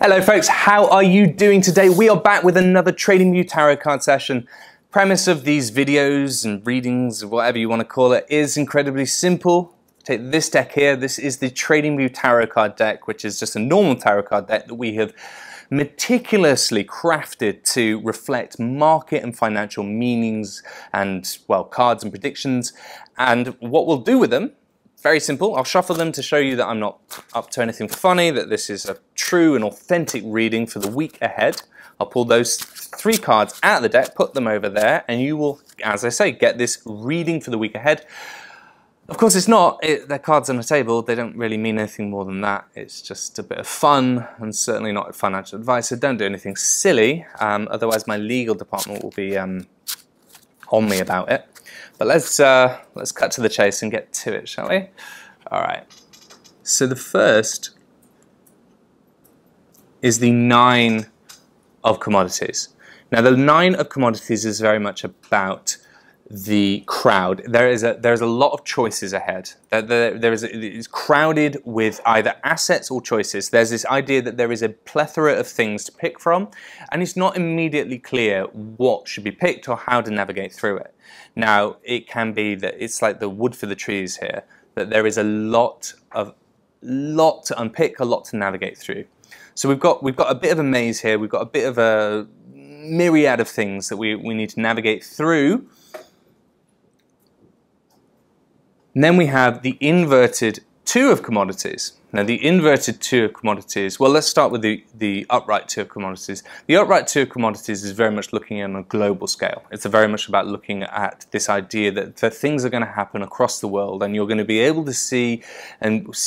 Hello folks, how are you doing today? We are back with another Trading View Tarot card session. Premise of these videos and readings, whatever you want to call it, is incredibly simple. Take this deck here. This is the Trading View Tarot card deck, which is just a normal tarot card deck that we have meticulously crafted to reflect market and financial meanings and, well, cards and predictions. And what we'll do with them, very simple, I'll shuffle them to show you that I'm not up to anything funny, that this is a true and authentic reading for the week ahead. I'll pull those three cards out of the deck, put them over there, and you will, as I say, get this reading for the week ahead. Of course it's not, they're cards on a table, they don't really mean anything more than that. It's just a bit of fun and certainly not financial advice, so don't do anything silly, otherwise my legal department will be on me about it. But let's cut to the chase and get to it, shall we? All right, so the first is the Nine of Commodities. Now the Nine of Commodities is very much about the crowd. There is a lot of choices ahead. It is crowded with either assets or choices. There's this idea that there is a plethora of things to pick from, and it's not immediately clear what should be picked or how to navigate through it. Now, it can be that it's like the wood for the trees here, that there is a lot to unpick, a lot to navigate through. So we've got a bit of a maze here. We've got a bit of a myriad of things that we need to navigate through. And then we have the inverted Two of Commodities. Now the inverted Two of Commodities, well let's start with the upright Two of Commodities. The upright Two of Commodities is very much looking on a global scale. It's very much about looking at this idea that things are going to happen across the world, and you're going to be able to see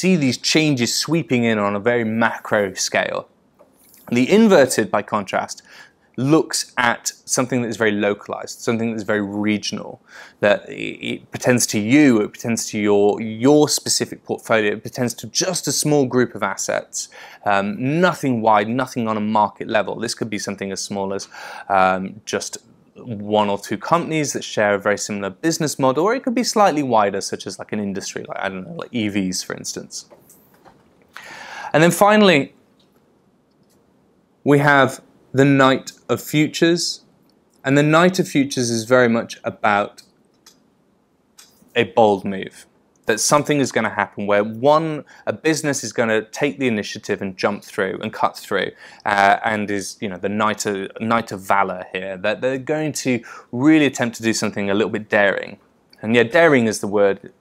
these changes sweeping in on a very macro scale. The inverted, by contrast, looks at something that is very localized, something that is very regional, that it pertains to you, it pertains to your specific portfolio, it pertains to just a small group of assets, nothing wide, nothing on a market level. This could be something as small as just one or two companies that share a very similar business model, or it could be slightly wider, such as like an industry, like, I don't know, like EVs, for instance. And then finally, we have the Knight of Futures, and the Knight of Futures is very much about a bold move, that something is going to happen where a business is going to take the initiative and jump through and cut through, and is, you know, the Knight of Valor here, that they're going to really attempt to do something a little bit daring. And yeah, daring is the word.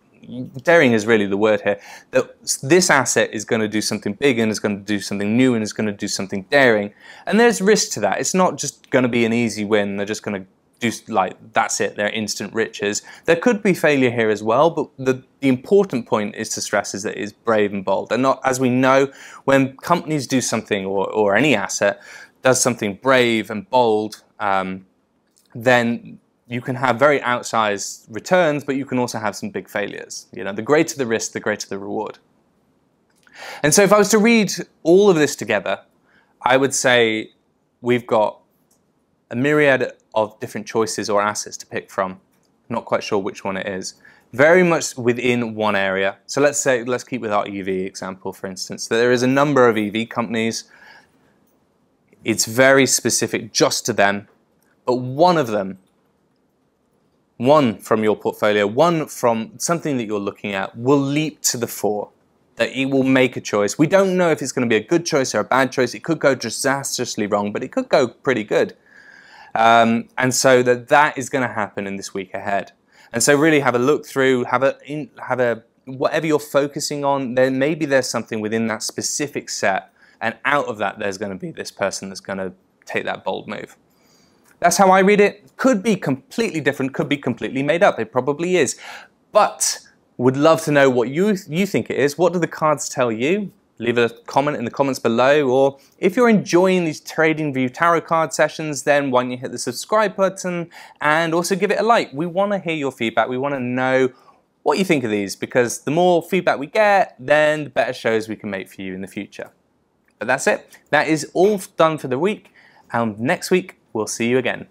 Daring is really the word here, that this asset is going to do something big and is going to do something new and is going to do something daring. And there's risk to that. It's not just going to be an easy win. They're just going to do, like, that's it, they're instant riches. There could be failure here as well, but the important point is to stress is that it is brave and bold. And not, as we know, when companies do something, or any asset does something brave and bold, then you can have very outsized returns, but you can also have some big failures. You know, the greater the risk, the greater the reward. And so if I was to read all of this together, I would say we've got a myriad of different choices or assets to pick from. Not quite sure which one it is. Very much within one area. So let's keep with our EV example, for instance. There is a number of EV companies. It's very specific just to them, but one of them, one from your portfolio, one from something that you're looking at, will leap to the fore, that it will make a choice. We don't know if it's going to be a good choice or a bad choice. It could go disastrously wrong, but it could go pretty good. And so that is going to happen in this week ahead. And so really have a look through, whatever you're focusing on, then maybe there's something within that specific set, and out of that there's going to be this person that's going to take that bold move. That's how I read it. Could be completely different, could be completely made up, it probably is. But would love to know what you think it is. What do the cards tell you? Leave a comment in the comments below, or if you're enjoying these Trading View Tarot card sessions, then why don't you hit the subscribe button and also give it a like. We want to hear your feedback, we want to know what you think of these, because the more feedback we get, then the better shows we can make for you in the future. But that's it. That is all done for the week, and next week, we'll see you again.